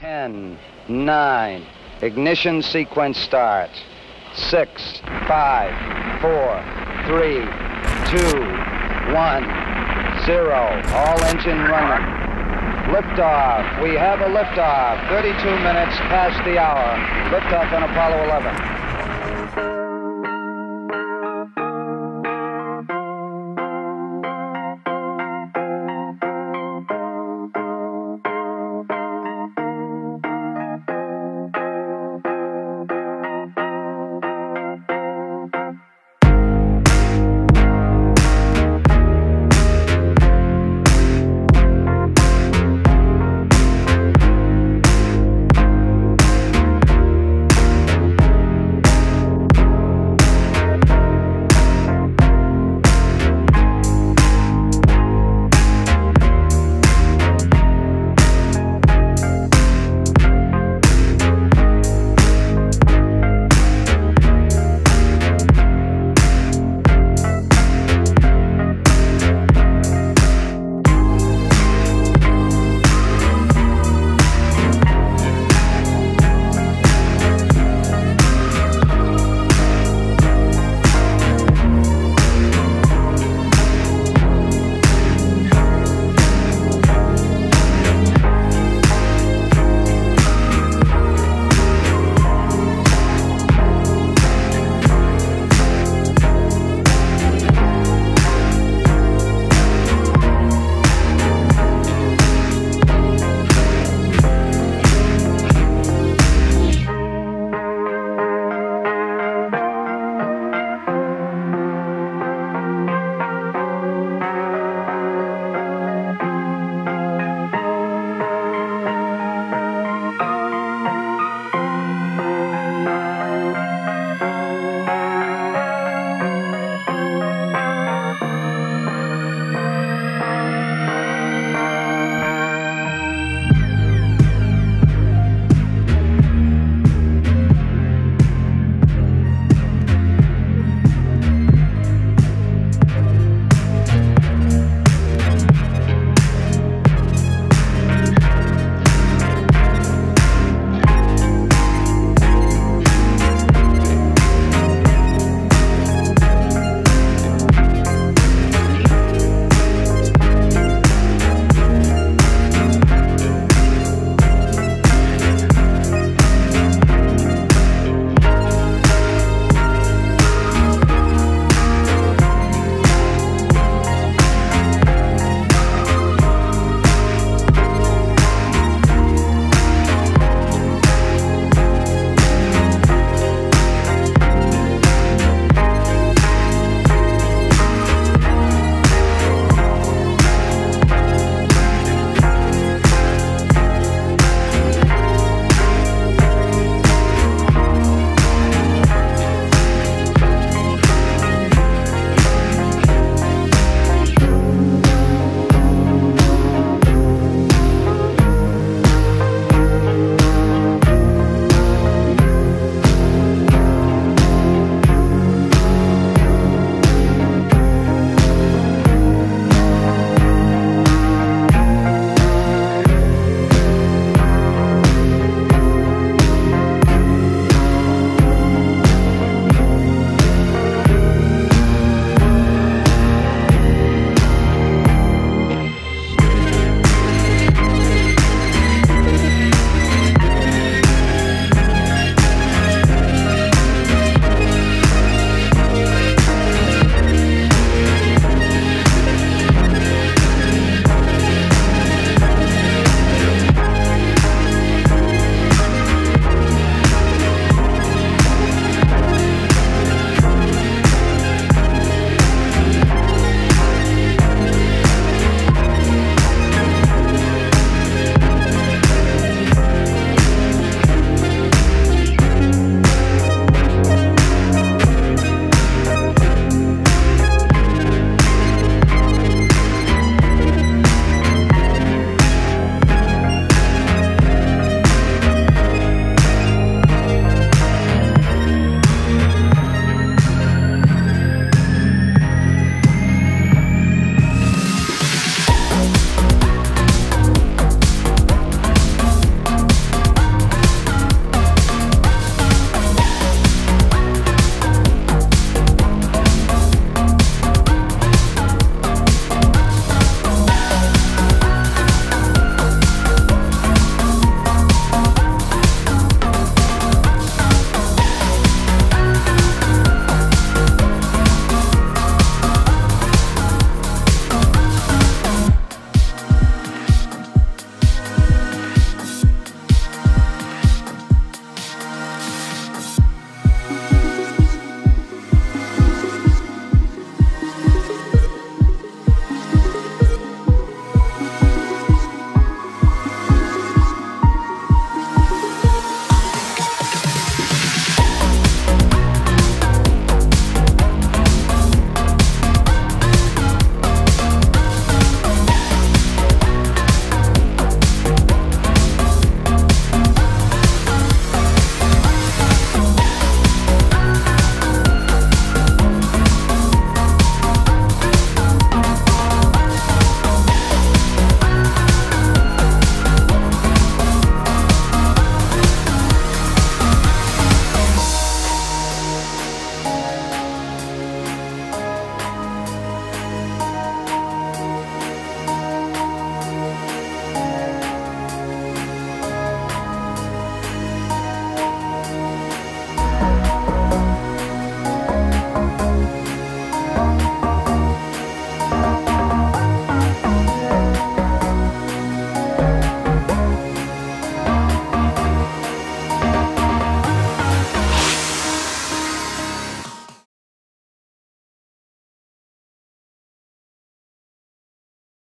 10, 9, ignition sequence start. 6, 5, 4, 3, 2, 1, 0. All engine running. Liftoff. We have a liftoff. 32 minutes past the hour. Liftoff on Apollo 11.